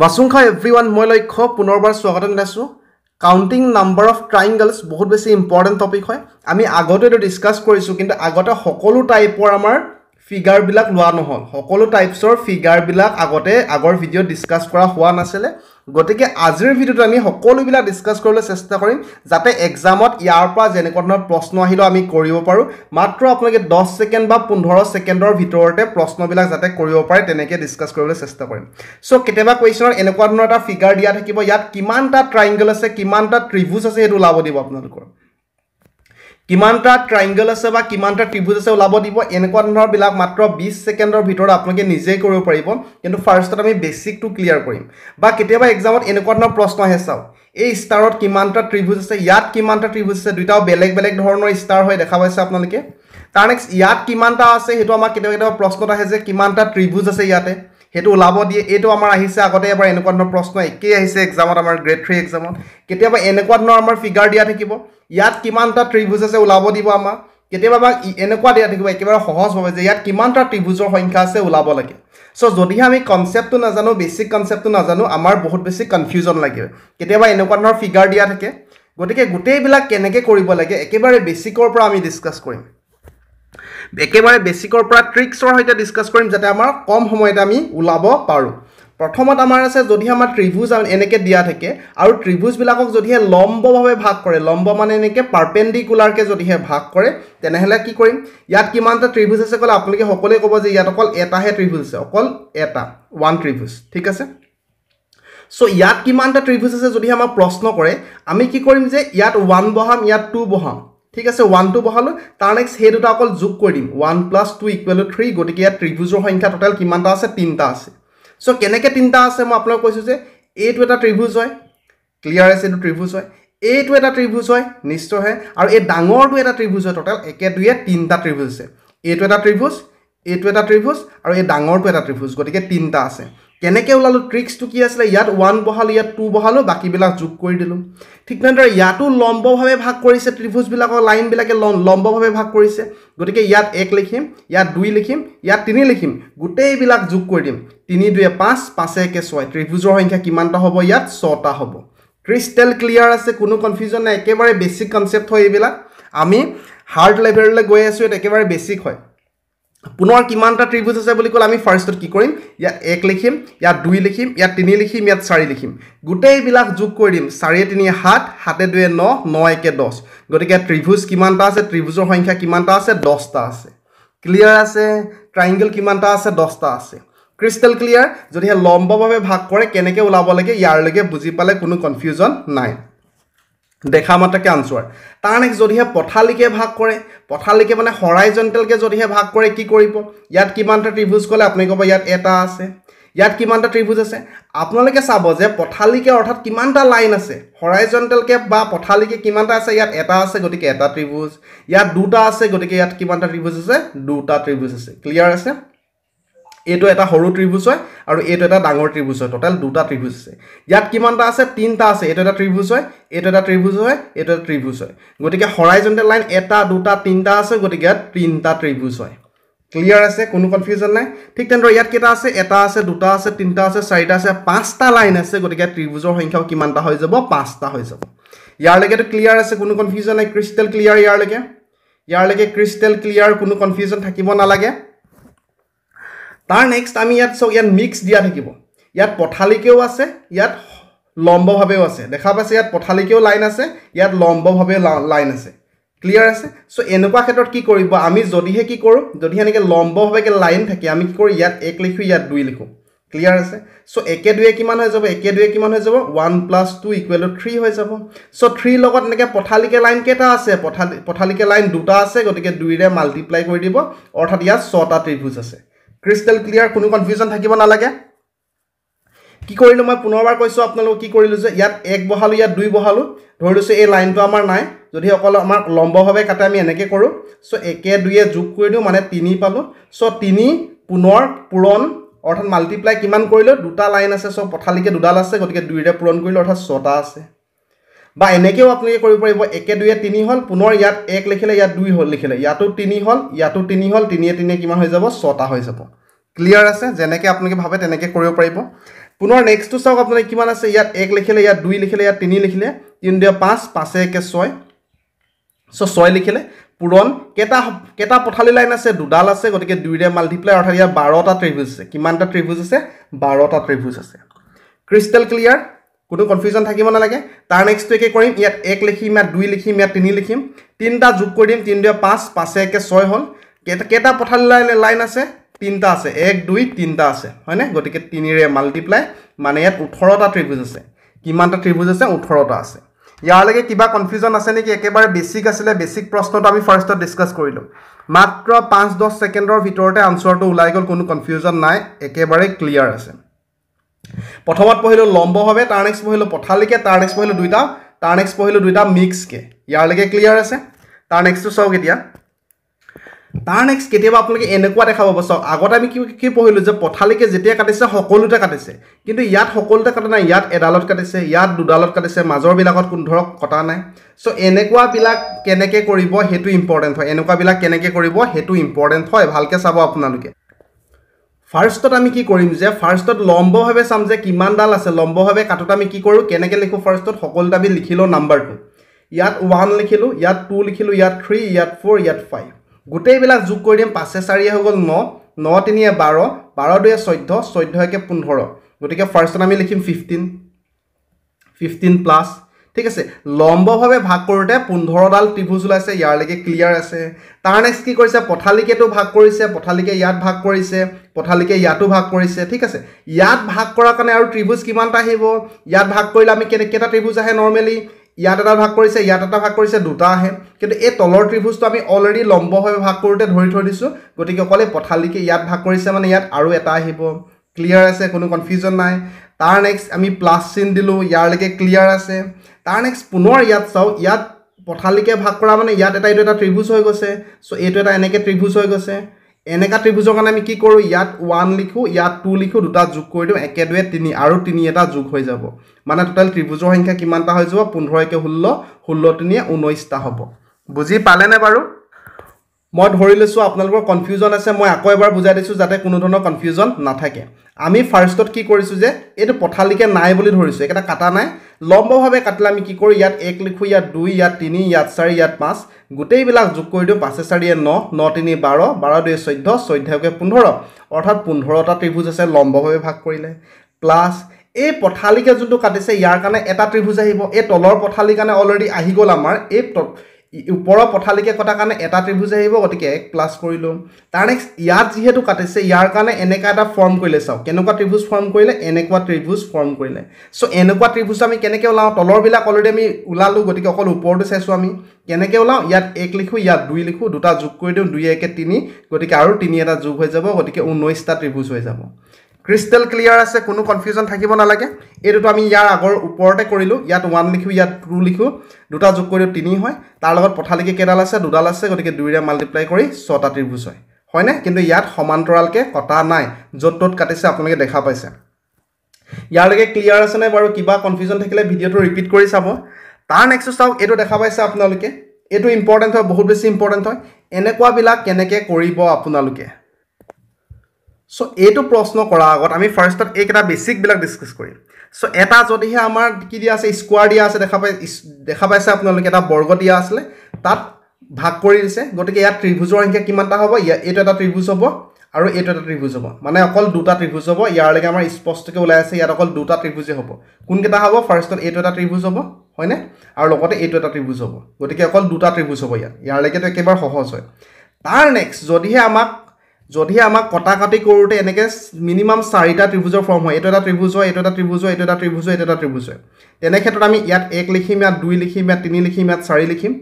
वासुंखा everyone मैं लक्ष्य पुनर्बार स्वागत। काउंटिंग नम्बर अफ ट्राइंगल्स बहुत बेसि इम्पर्टेन्ट टपिक है। आम आगते डिस्कास किन्तु आगते सको टाइपर आम फिगारबिल ला नहल सको टाइप्सर फिगारबिल आगते आगर भिडिओ डिस्कास हुआ ना गति के आजिर भिडिओ आम सकोबा डिस्कास चेष्टा करें जाते एग्जाम यार जेने प्रश्न आलो आम पारो मात्र अपने 10 सेकेंड 15 सेकेंडर भरते प्रश्नबा जाते पे तैनक डिस्कास चेष्टा करें। सो के क्वेश्चन एनेकुवा फिगार दिया थी इतना किमानटा ट्राइंगल आसे किमानटा त्रिभुज आसे ऊल दी अपना किमानटा ट्राइंगल आसे बा किमानटा त्रिभुज आसे ओलाब दिब एनेकुवा धৰণৰ বিলাক मात्र 20 सेकेंडर भितर आपलके निजे কৰিব পাৰিব। किन्तु फार्स्ट आमी बेसिक टु क्लियर কৰিম बा केতিয়াবা एग्जामত एनेकुवा ধৰণৰ প্ৰশ্ন আহে। চাও এই ষ্টাৰত কিমানটা त्रिभुज আছে, ইয়াত কিমানটা त्रिभुज আছে, দুটাও বেলেগ বেলেগ ধৰণৰ ষ্টাৰ হয় দেখা পাইছে আপোনালোকে। তাৰ নেক্সট ইয়াত কিমানটা আছে সেইটো আমাৰ কেতিয়াবা কেতিয়াবা প্ৰশ্নত আহে যে কিমানটা त्रिभुज আছে ইয়াতে हेतु ओलाब दिए। ये आमार आहिसे आगते एबार एनेकुवा धৰণৰ प्रश्न एके आहिसे एग्जामत आमार ग्रेड 3 एग्जामत केतियाबा एनेकुवा धৰণৰ आमार फिगार दिया থাকিব इयात किमानटा त्रिभुज आसे ओलाब दिब आमार केतियाबा एनेकुवा दिया থাকিব एकेबारे सहज भावे जे इयात किमानटा त्रिभुजर संख्या आसे ओलाब लागे। सो जदिहे आमी कनसेप्टটো नाजानो बेसिक कनसेप्टটো नाजानो आमार बहुत बेसि कनफ्यूजन लागे। केतियाबा एनेकुवा धৰণৰ फिगार दिया থাকে गतिके गोटेइবিলাক केनेके কৰিব লাগে एकेबारे बेसिকৰ পৰা आमी डिस्कास কৰিম। एकेबारे बेसिकर पर ट्रिक्सर सहित डिस्कास करिम जाते आमार कम समयत आमी ओलाब पारो। प्रथमत आमार आछे जदि आमार त्रिभुज एनेके दिया थाके आरु त्रिभुज बिलाकक जदिहे लम्बभावे भाग करे लम्ब माने एनेके पारपेन्डिकुलारके जदिहे भाग करे तेनेहले कि करिम इयात किमानटा त्रिभुज आछे कले आपलके सकलोए कब जे इयात अकल एटाहे त्रिभुज आछे अकल एटा वान त्रिभुज ठीक आछे। सो इयात किमानटा त्रिभुज आछे जदिहे आमाक प्रश्न करे आमी कि करिम जे इयात 1 बहाम इयात 2 बहाम ठीक है। 1 2 बहालो तार नेक्स्ट हे दुटा अकल जोग कर दिम 1 + 2 = 3 गति के त्रिभुजर संख्या टोटल किमानटा आसे तीनटा आसे। सो केनेके तीनटा आसे मैं आपको कैसो जे एटो एटा त्रिभुज है क्लियर है त्रिभुज है एटो एटा त्रिभुज है निश्चय है और ए डांगरटो एटा त्रिभुज है टोटल 1 2 3टा त्रिभुज है एटो एटा त्रिभुज और ए डांगरटो एटा त्रिभुज गति के तीनटा आसे। केनेके ओलालो ट्रिक्स तो कि आसले इयात 1 बहालो इयात 2 बहालो बाकी बिलाक जोग करि दिलो। ठीक नदरे इयातो लम्ब भावे भाग करिसे त्रिभुज बिलाको लाइन बिलाके लम्ब भावे भाग करिसे गतिके इयात 1 लिखिम इयात 2 लिखिम इयात 3 लिखिम गुटेई बिलाक जोग करि दिम 3 2 5 5 1 6 त्रिभुजर संख्या किमानटा हबो इयात 6टा हबो। क्रिस्टल क्लियर आसे कोनो कनफ्यूजन ना एकेबारे बेसिक कनसेप्ट होय एबिलाक आमी हार्ड लेभेल ले गय आसो एकेबारे बेसिक होय। पुनर किमानटा त्रिभुज आसे बुली कल आमी फार्स्टत कि करिम इयात 1 लिखिम इयात 2 लिखिम इयात 3 लिखिम इयात 4 लिखिम गुटेई बिलाक जोग करि दिम 4 × 3 = 7 7 × 2 = 9 9 × 1 = 10 गतिके त्रिभुज किमानटा आसे त्रिभुजर संख्या किमानटा आसे 10टा आसे क्लियर आसे। ट्रायंगल किमानटा आसे 10टा आसे क्रिस्टल क्लियर। जदिहे लम्बभावे भाग करे केनेके ओलाब लागे यार लगे बुझि पाले कोनो कनफ्यूजन नाइ देखा मात्रके आन्सर। तार नेक्स्ट जदिहे पथालिके भाग करे पथालिके माने हराइजन्टेलके जदिहे भाग करे कि करिब इयात किमानटा त्रिभुज कले आपनि कब इयात एटा आसे इयात किमानटा त्रिभुज आसे आपनालोके साबो जे पथालिके अर्थात किमानटा लाइन आसे हराइजन्टेलके बा पथालिके किमानटा आसे इयात एटा आसे गतिके एटा त्रिभुज इयात दुटा आसे गतिके इयात किमानटा त्रिभुज आसे दुटा त्रिभुज आसे क्लियर आसे। एटो एटा हरु त्रिभुज है और एटो एटा डांगर त्रिभुज है टोटल 2टा त्रिभुज आसे इयात किमानटा आसे 3टा आसे एटो एटा त्रिभुज है त्रिभुज है गतिके हराइजन्टेल लाइन 1 2 3टा आसे गतिके इयात 3टा त्रिभुज है क्लियर आसे कोनो कनफ्यूजन नाइ। ठीक तेनदरे इयात केटा आसे 1 आसे 2 आसे 3टा आसे 4टा आसे 5टा लाइन आसे गतिके त्रिभुजर संख्या किमानटा हो जाबो 5टा हो जाबो। इयार लगे क्लियर आसे कोनो कनफ्यूजन नाइ क्रिस्टल क्लियर इयार लगे क्रिस्टल क्लियर कोनो कनफ्यूजन থাকিব নালাগে। तार नेक्स्ट आमी इयात सो इयात मिक्स दिया থাকিব इयात पथालिकेও আছে इयात लम्बभावेও আছে দেখা পাইছে इयात पथालिकेও লাইন আছে इयात लम्बभावे লাইন আছে ক্লিয়ার আছে। সো এনেকুৱা ক্ষেত্ৰত কি কৰিব আমি যদিহে কি কৰো যদিহে এনেকে লম্বভাৱে লাইন থাকে আমি কি কৰি इयात 1 লিখো इयात 2 লিখো ক্লিয়ার আছে। সো 1 × 2 কিমান হৈ যাব 1 × 2 কিমান হৈ যাব 1 + 2 = 3 হৈ যাব। সো 3 লগত এনেকে পথালিকে লাইন কেটা আছে পথালিকে লাইন দুটা আছে গতিকে 2 ৰে মাল্টিপ্লাই কৰি দিব অৰ্থাৎ ইয়া 6টা ত্ৰিভুজ আছে क्रिस्टल क्लियर कोनो कन्फ्यूजन থাকিব নালাগে। কি কৰিলো মই পুনৰবাৰ কৈছো আপোনালোকক কি কৰিলো যে ইয়াত 1 বহালো ইয়াত 2 বহালো ধৰি লৈছো এই লাইনটো আমাৰ নাই যদি অকল আমাৰ লম্বভাৱে কাটে আমি এনেকে কৰো। সো 1 2 যোগ কৰি দিও মানে 3 পালো। সো 3 পুনৰ পূৰণ অৰ্থাৎ মাল্টিপ্লাই কিমান কৰিলো দুটা লাইন আছে সো পথালিকে দুডাল আছে গতিকে 2 ৰে পূৰণ কৰিলো অৰ্থাৎ 6টা আছে বা এনেকেও আপুনি কৰিব পাৰিব 1 2 3 হল পুনৰ ইয়াত 1 লিখিলে ইয়াত 2 হল লিখিলে ইয়াতো 3 হল 3 এ 3 কিমান হৈ যাব 6টা হৈ যাব क्लियर आसे जेनेके आपनके भाबे तेनेके करियो पारिबो। पुनर नेक्स्ट चाওক आपने किमान आसे यार 1 लिखिले यार 2 लिखिले यार 3 लिखिले 3 2 5 5 1 6 सो 6 लिखिले पुरन केटा केटा पठाली लाइन आसे दुडाल आसे गटिके 2 रे मल्टीप्लाई अर्थात यार 12 टा त्रिभुज आसे किमानटा त्रिभुज आसे 12 टा त्रिभुज आसे क्रिस्टल क्लियर कोनो कन्फ्यूजन থাকিব না লাগে। তার নেক্সট টেকে করিম ইয়াত 1 লিখিম আর 2 লিখিম আর 3 লিখিম তিনটা যোগ কৰি দিম 3 2 5 5 1 6 হল কেটা কেটা পঠালি লাइन आसे तीनटा আছে 1 2 3টা আছে হয়নে গটিকে 3 ৰে মাল্টিপ্লাই মানে ইয়াত 18 টা ত্ৰিভুজ আছে কিমানটা ত্ৰিভুজ আছে 18 টা আছে। ইয়াৰ লাগে কিবা কনফিউজন আছে নেকি একেবাৰে বেসিক আছিলে বেসিক প্ৰশ্নটো আমি ফাৰ্ষ্টত ডিসকাস কৰিলো মাত্ৰ 5 10 সেকেন্ডৰ ভিতৰতে আনসাৰটো ওলাই গল কোনো কনফিউজন নাই একেবাৰে ক্লিয়াৰ আছে। প্ৰথমত পহিলো লম্ব হবে তাৰ নেক্সট পহিলো পঠালিকে তাৰ নেক্সট পহিলো দুইটা মিক্স কে ইয়াৰ লাগে ক্লিয়াৰ আছে। তাৰ নেক্সটটো চাওক এতিয়া तार नेक्स्ट केतेबा आपलगे एनेकुवा देखाबो बस आगत आमी कि पहिलो जे पठालिके जेते काटिसे हकलुटा काटिसे किन्तु यात हकलुटा काटा नाय यात एडालत काटिसे यात दुडालत काटिसे माजर बिलागत कोन धरक कटा नाय सो एनेकुवा बिला केनेके करिबो हेतु इम्पोर्टेन्ट হয় एनेकुवा बिला केनेके करिबो हेतु इम्पोर्टेन्ट হয় ভালকে চাবো আপোনালোকে। ফার্ষ্টত আমি কি কৰিম যে ফাৰ্ষ্টত লম্বভাৱে চাম যে কিমান ডাল আছে লম্বভাৱে কাটোটা আমি কি কৰো কেনেকে লিখো ফার্ষ্টত হকলটা বি লিখিলো নাম্বারটো ইয়াত 1 লিখিলো ইয়াত 2 লিখিলো ইয়াত 3 ইয়াত 4 ইয়াত 5 गुटे बेला जुग कर दिम 5 4 हो गल 9 9 3 ए 12 12 2 14 14 के 15 गुटिके फर्स्ट नाम लिखिम 15 प्लस ठीक আছে লম্ব ভাবে ভাগ করতে 15 ডাল ত্রিভুজ উলাইছে ইয়ার লাগে ক্লিয়ার আছে। তার নেক্সট কি কৰিছে পঠালিকেটো ভাগ কৰিছে পঠালিকে ইয়াত ভাগ কৰিছে পঠালিকে ইয়াটো ভাগ কৰিছে ঠিক আছে ইয়াত ভাগ কৰাৰ কাৰণে আৰু ত্ৰিভুজ কিমানটা আহিব ইয়াত ভাগ কৰিলে আমি কেনেকেটা ত্ৰিভুজ আহে নৰমালি ইয়াতটা ভাগ কৰিছে ইয়াতটা ভাগ কৰিছে দুটা আহে কিন্তু এই তলৰ ত্ৰিভুজটো আমি অলৰেডি লম্বভাৱে ভাগ কৰোতে ধৰি থৈ দিছো গতিকে কলে পঠালিকে ইয়াত ভাগ কৰিছে মানে ইয়াত আৰু এটা আহিব ক্লিয়াৰ আছে কোনো কনফিউজন নাই। তাৰ নেক্সট আমি প্লাস চিন দিলো ইয়াৰ লাগে ক্লিয়াৰ আছে। তাৰ নেক্সট পুনৰ ইয়াত চাও ইয়াত পঠালিকে ভাগ কৰা মানে ইয়াত এটা এটা ত্রিভুজ হৈ গৈছে সো এইটো এটা এনেকে ত্রিভুজ হৈ গৈছে এনেকা ত্ৰিভুজৰ কাৰণে আমি কি কৰো ইয়াত 1 লিখো ইয়াত 2 লিখো দুটা যোগ কৰি দিম 1 2 3 আৰু 3 এটা যোগ হৈ যাব মানে টোটাল ত্ৰিভুজৰ সংখ্যা কিমানটা হৈ যাব 15 1 16 16 3 19 টা হ'ব। বুজি পালে নে বাৰু মই ধৰি লৈছো আপোনালোকৰ কনফিউজন আছে মই আকৌ এবাৰ বুজাই দিছো যাতে কোনো ধৰণৰ কনফিউজন নাথাকে। আমি ফাৰ্ষ্টত কি কৰিছো যে এটো পঠালিকে নাই বুলি ধৰিছো এটা কাটা নাই লম্বভাৱে কাটলে আমি কি কৰো ইয়াত 1 লিখো ইয়াত 2 ইয়াত 3 ইয়াত 4 ইয়াত 5 গুটেই বিলাক যোগ কৰি দিও 5 4 9 9 3 12 12 2 14 14 কে 15 অর্থাৎ 15 টা ত্রিভুজ আছে লম্বভাৱে ভাগ কৰিলে প্লাস এই পঠালিকে যোনটো কাটিছে ইয়াৰ কাৰণে এটা ত্ৰিভুজ আহিব এই তলৰ পঠালি কাৰণে অলৰেডি আহি গল আমাৰ এই ऊपर पठालिके कटा कारण एट त्रिभुज आहिबो गटिके 1 प्लस करिलो। तार नेक्स्ट यात जेहेतु काटिसे यार कारण एनेका एटा फॉर्म करिले साउ केनेका त्रिभुज फॉर्म करिले एनेका त्रिभुज फॉर्म करिले सो एनेका त्रिभुज आमी केनेके उलाउ तলৰ बिला अलरेडी आमी उलालु गटिके अकल ऊपरটো চাইছো आमी केनेके उलाउ यात 1 लिखो यात 2 लिखो दुटा যোগ কৰি দিও 2 1 3 गटिके आरो 3 एटा যোগ হৈ যাব गटिके 19 টা त्रिभुज হৈ যাব। क्रिस्टल क्लियर আছে কোনো কনফিউজন থাকিব না লাগে এটোটো আমি ইয়াৰ আগৰ ওপৰতে কৰিলো ইয়াত 1 লিখো ইয়াত 2 লিখো দুটা যোগ কৰি 3 হয় তাৰ লগত পঠালিকে কেডাল আছে দুডাল আছে গটিকে 2 ৰে মাল্টিপ্লাই কৰি 6 টা ত্ৰিভুজ হয় হয়নে কিন্তু ইয়াত সমান্তৰালকে কটা নাই যতত কাটিছে আপোনালোকে দেখা পাইছে। ইয়াৰ লাগে ক্লিয়াৰ আছে না বাৰু কিবা কনফিউজন থাকিলে ভিডিওটো ৰিপিট কৰি চাব। তাৰ নেক্সট চাওক এটো দেখা পাইছে আপোনালোকে এটো ইম্পৰ্টেন্ট হয় বহুত বেছি ইম্পৰ্টেন্ট হয় এনেকুৱা বিলা কেনেকে কৰিব আপোনালোকে सो एतो प्रश्न কৰা আগত আমি ফাৰ্ষ্টত একটা বেসিক বিলাক ডিসকাস কৰিম। সো এটা যদিহে আমাৰ কি দিয়া আছে স্কয়াৰ দিয়া আছে দেখা পাইছে আপোনালোকে এটা বৰ্গ দিয়া আছে তাত ভাগ কৰি দিছে গটিকে ইয়াত ত্ৰিভুজৰ সংখ্যা কিমানটা হ'ব এটো এটা ত্ৰিভুজ হ'ব আৰু এটো এটা ত্ৰিভুজ হ'ব মানে অকল দুটা ত্ৰিভুজ হ'ব ইয়াৰ লাগে আমাৰ স্পষ্টকে ওলাই আছে ইয়াত অকল দুটা ত্রিভুজে হ'ব কোনকেটা হ'ব ফার্ষ্টত এটো এটা ত্রিভুজ হ'ব হয়নে আৰু লগতে এটো এটা ত্ৰিভুজ হ'ব গটিকে অকল দুটা ত্ৰিভুজ হ'ব ইয়াৰ লাগেটো একেবাৰে সহজ হয়। তাৰ নেক্সট যদিহে আমাক কটাকাটি কৰোতে এনেকে মিনিমাম 4 টা ত্ৰিভুজৰ ফৰ্ম হয় এটা ত্ৰিভুজ হয় তেনে ক্ষেত্ৰত আমি ইয়াত 1 লিখিম ইয়াত 2 লিখিম ইয়াত 3 লিখিম ইয়াত 4 লিখিম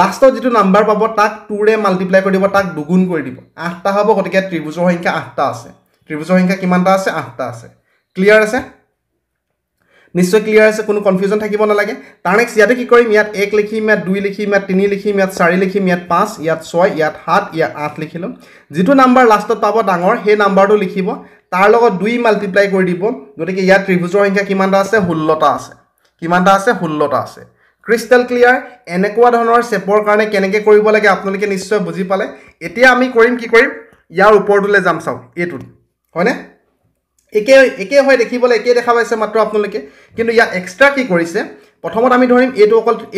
লাষ্টত যেটো নাম্বাৰ পাব তাক 2 ৰে মাল্টিপ্লাই কৰি দিব তাক দুগুণ কৰি দিব 8 টা হ'ব গটিকে ত্ৰিভুজৰ সংখ্যা 8 টা আছে ত্ৰিভুজৰ সংখ্যা কিমানটা আছে 8 টা আছে ক্লিয়াৰ আছে নিশ্চয় ক্লিয়াৰ আছে কোনো কনফিউজন থাকিব না লাগে। তাৰ নেক্সট ইয়াতে কি কৰিম ইয়াত 1 লিখিম ইয়াত 2 লিখিম ইয়াত 3 লিখিম ইয়াত 4 লিখিম ইয়াত 5 ইয়াত 6 ইয়াত 7 ইয়াত 8 লিখিলো যেটো নাম্বাৰ লাষ্টত পাব ডাঙৰ হে নাম্বাৰটো লিখিব তাৰ লগত 2 মাল্টিপ্লাই কৰি দিব গটিকে ইয়াত ত্ৰিভুজৰ সংখ্যা কিমানটা আছে 16 টা আছে ক্ৰিস্টাল ক্লিয়াৰ। এনেকুৱা ধৰণৰ শেপৰ কাৰণে কেনেকে কৰিব লাগে আপোনালোকে নিশ্চয় বুজি পালে। এতিয়া আমি কৰিম কি কৰিম ইয়াৰ ওপৰটোলে যাম চাও এইটো होने एके एके होय देखिबोले एके देखा पाइছে মাত্র আপোনালোকে কিন্তু ইয়া এক্সট্রা কি কৰিছে প্ৰথমত আমি ধৰিম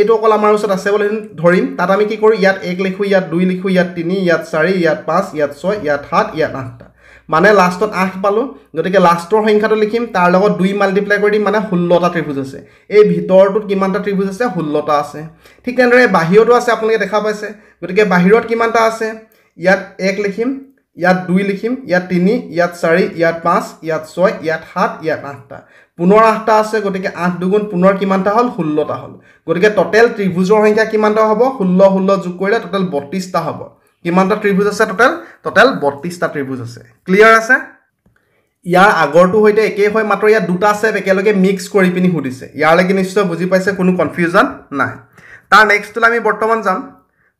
এটো অকল আমাৰ ওচৰত আছে বলে ধৰিম তাত আমি কি কৰো ইয়াত 1 লিখো ইয়াত 2 লিখো ইয়াত 3 ইয়াত 4 ইয়াত 5 ইয়াত 6 ইয়াত 7 ইয়াত 8 মানে লাস্টত 8 পালো গটিকে লাস্টৰ সংখ্যাটো লিখিম তাৰ লগত 2 মাল্টিপ্লাই কৰি দিম মানে 16টা ত্ৰিভুজ আছে এই ভিতৰটোত কিমানটা ত্ৰিভুজ আছে 16টা আছে ঠিক তেনেদৰে বাহিৰটো আছে আপোনালোকে দেখা পাইছে গটিকে বাহিৰত কিমানটা আছে ইয়াত 1 লিখিম यात 2 लिखिम यात 3 यात 4 यात 5 यात 6 यात 7 यात 8 पुनर 8 আছে গটিকে 8 দুগুণ পুনৰ কিমানটা হল 16 টা হল গটিকে টোটাল ত্ৰিভুজৰ সংখ্যা কিমানটা হ'ব 16 16 যোগ কৰিলে টোটাল 32 টা হ'ব কিমানটা ত্ৰিভুজ আছে টোটাল 32 টা ত্ৰিভুজ আছে ক্লিয়াৰ আছে ইয়াৰ আগৰটো হৈতে একেই হয় মাত্ৰ ইয়া দুটা আছে একেলগে মিক্স কৰি পিনি হুদিছে ইয়াৰ লাগি নিশ্চয় বুজি পাইছে কোনো কনফিউজন নাই তাৰ নেক্সটটো আমি বৰ্তমান যাম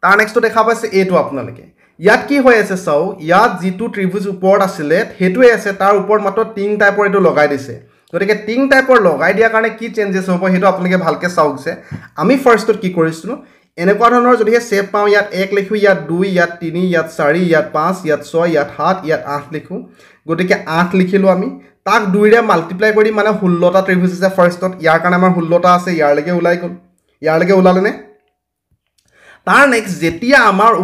তাৰ নেক্সটটো দেখা পাইছে এটো আপোনালোকে यात की होय আছে চাও ইয়াত জিটু ত্রিভুজ উপৰত আছিল হেতুৱে আছে তাৰ উপৰত মাত্ৰ টিং টাইপৰ এটো লগাই দিছে গটিকে টিং টাইপৰ লগাই দিয়া কাৰণে কি চেঞ্জেছ হ'ব হেতু আপোনাকে ভালকে চাওকছে আমি ফাৰ্ষ্টত কি কৰিছিলো এনেকুৱা ধৰণৰ যদি শেপ পাও ইয়াত 1 লিখো ইয়াত 2 ইয়াত 3 ইয়াত 4 ইয়াত 5 ইয়াত 6 ইয়াত 7 ইয়াত 8 লিখো গটিকে 8 লিখিলো আমি তাক 2 ৰে মাল্টিপ্লাই কৰি মানে 16 টা ত্ৰিভুজ আছে ফাৰ্ষ্টত ইয়াৰ কাৰণে আমাৰ 16 টা আছে ইয়াৰলৈকে ওলালেনে তাৰ নেক্সট যেতিয়া আমাৰ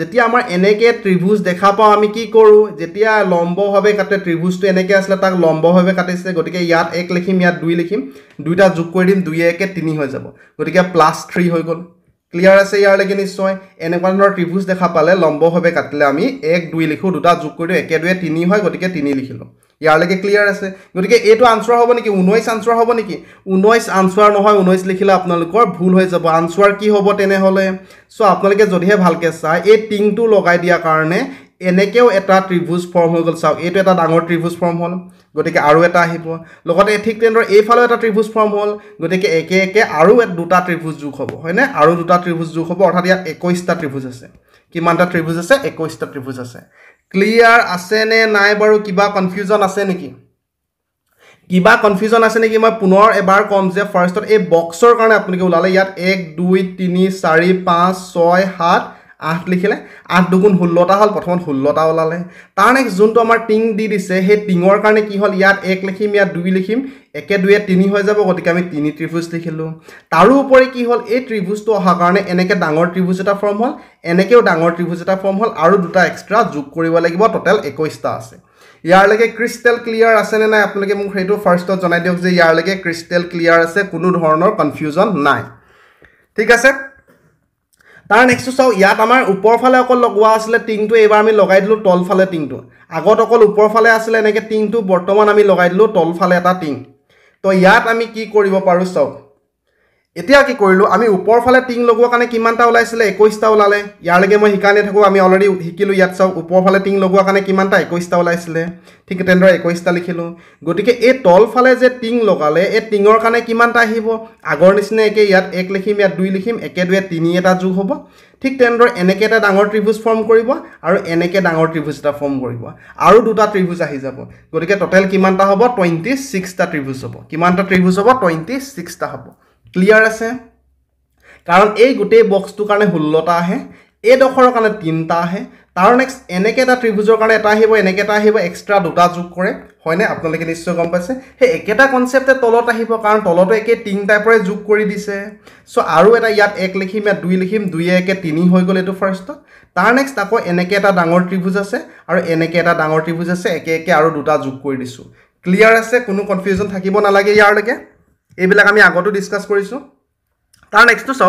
जेतिया आमार एनेके त्रिभुज देखा पाओ आमी की करू जेतिया लम्बो होबे काटे त्रिभुज तो एनेके आसले ताक लम्बो होबे काटेसे गटिके यात 1 लिखिम यात 2 लिखिम दुइटा जोग करि दिम 2 1 3 हो जाबो गटिके +3 हो गल क्लियर आसे यार लगे निश्चय एनेकोनर त्रिभुज देखा पाले लम्बो होबे काटले आमी 1 2 लिखो दुटा जोग करि 1 2 3 होय गटिके 3 लिखिलो यार लगे क्लियर आसे गटिके एटो आन्सर होबो नेकी 19 आन्सर होबो नेकी 19 आन्सर নহয় 19 লিখিলে আপোনালোকৰ ভুল হৈ যাব आन्सर কি হ'ব তেনে হলে সো আপোনালোকে যদিহে ভালকে চাই এই টিংটো লগাই দিয়া কাৰণে এনেকেও এটা ত্ৰিভুজ ফৰ্ম হৈ গল চাও এটো এটা ডাঙৰ ত্ৰিভুজ ফৰ্ম হল গটিকে আৰু এটা আহিব লগতে ঠিক তেনৰ এই ফালে এটা ত্ৰিভুজ ফৰ্ম হল গটিকে একে একে আৰু দুটা ত্ৰিভুজ যোগ হ'ব হয়নে আৰু দুটা ত্ৰিভুজ যোগ হ'ব অৰ্থাৎ ইয়াত 21 টা ত্রিভুজ আছে কিমানটা ত্রিভুজ আছে 21 টা ত্রিভুজ আছে क्लियर आसेने नाय बारो किबा कन्फ्यूजन आसे नेकी মই পুনৰ এবাৰ কম যে ফাৰ্ষ্টত এই বক্সৰ কাৰণে আপোনালোকে ওলালে ইয়াত 1 2 3 4 5 6 7 8 লিখিলে 8 দুগুণ 16 টা হল প্ৰথমত 16 টা ওলালে তাৰ নেক্সট যোনটো আমাৰ টিং দি দিছে হে টিংৰ কাৰণে কি হল ইয়াত 1 লিখিম ইয়াত 2 লিখিম 1 2 3 হৈ যাব গতিকে আমি 3 ত্রিভুজ লিখিলো তাৰ উপৰি কি হল এই ত্ৰিভুজটো অহা কাৰণে এনেকে ডাঙৰ ত্ৰিভুজ এটা ফৰ্ম হল এনেকেও ডাঙৰ ত্ৰিভুজ এটা ফৰ্ম হল আৰু দুটা এক্সট্ৰা যোগ কৰিব লাগিব টোটাল 21 টা আছে ইয়াৰ লাগে ক্ৰিস্টেল ক্লিয়াৰ আছে নে নাই আপোনালোকে মোক হেটো ফাৰ্ষ্টত জনাই দিওক যে ইয়াৰ লাগে ক্ৰিস্টেল ক্লিয়াৰ আছে কোনো ধৰণৰ কনফিউজন নাই ঠিক আছে तार नेक्स्ट सौ यात आमार उपर फाले अकल लगवा आसले टिंगटो एबार आमी लगाइ दिलो तल फाले टिंगटो आगत अकल उपर फाले आसले एनेके टिंगटो बर्तमान आमी लगाइ दिलो तल फाले एटा टिंग तो यात आमी की करिबो पारो सौ एतिया की करिलो आमी उपर फाले टिंग लगवा काने किमानटा ओलाइसले 21 टा ओलाले यार लगे মই হিকানে থাকো আমি অলরেডি হিকিলো ইয়াত সব উपर ফালে টিং লগোৱা কানে কিমানটা 21 টা ওলাইছিলে ঠিক তেনদৰ 21 টা লিখিলো গটিকে এই তল ফালে যে টিং লগালে এই টিংৰ কানে কিমানটা আহিব আগৰ নিচিনা একে ইয়াত 1 লিখিম ইয়াত 2 লিখিম 1 2 3 এটা যোগ হ'ব ঠিক তেনদৰ এনেকে এটা ডাঙৰ ত্ৰিভুজ ফৰ্ম কৰিব আৰু এনেকে ডাঙৰ ত্ৰিভুজ এটা ফৰ্ম কৰিব আৰু দুটা ত্ৰিভুজ আহি যাব গটিকে টোটাল কিমানটা হ'ব 26 টা ত্ৰিভুজ হ'ব কিমানটা ত্ৰিভুজ হ'ব 26 টা হ'ব क्लियर আছে कारण এই গুটে বক্সটো কাৰণে 16 টা আহে এই দখৰৰ কাৰণে 3 টা আহে তাৰ নেক্সট এনেকে এটা ত্ৰিভুজৰ কাৰণে এটা আহিব এনেকে এটা আহিব এক্সট্ৰা দুটা যোগ কৰে হয়নে আপোনালোকে নিশ্চয় গম পাইছে হে একেটা কনসেপ্টে তলত আহিব কাৰণ তলটো একে টিং টাইপৰে যোগ কৰি দিছে সো আৰু এটা ইয়াত 1 লিখিম ইয়াত 2 লিখিম 2 একে 3 হৈ গল এটো ফার্ষ্ট তাৰ নেক্সট আকৌ এনেকে এটা ডাঙৰ ত্ৰিভুজ আছে আৰু এনেকে এটা ডাঙৰ ত্ৰিভুজ আছে একে একে আৰু দুটা যোগ কৰি দিছো ক্লিয়াৰ আছে কোনো কনফিউজন থাকিব নালাগে ইয়াৰ লাগে एबिलाक आमी आगतो डिस्कस करिसु तार नेक्स्ट तो सौ